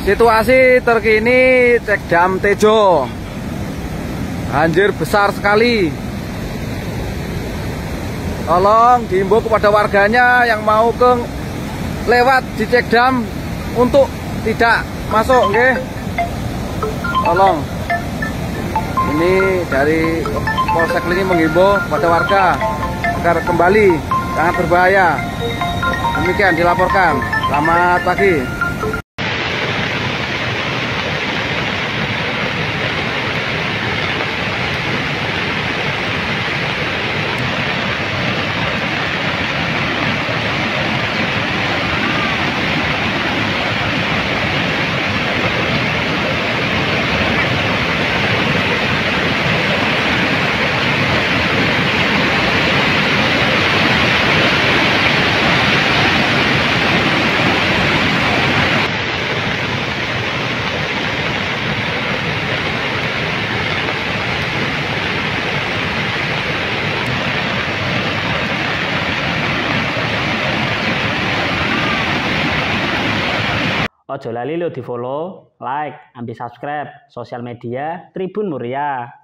Situasi terkini cek dam Tejo. Banjir besar sekali. Tolong diimbau kepada warganya yang mau ke lewat di cek dam untuk tidak masuk, nggih. Tolong. Ini dari Polsek Lini menghimbau kepada warga agar kembali, sangat berbahaya. Demikian dilaporkan. Selamat pagi. Ojo lali lo di follow, like, ambil subscribe sosial media Tribun Muria.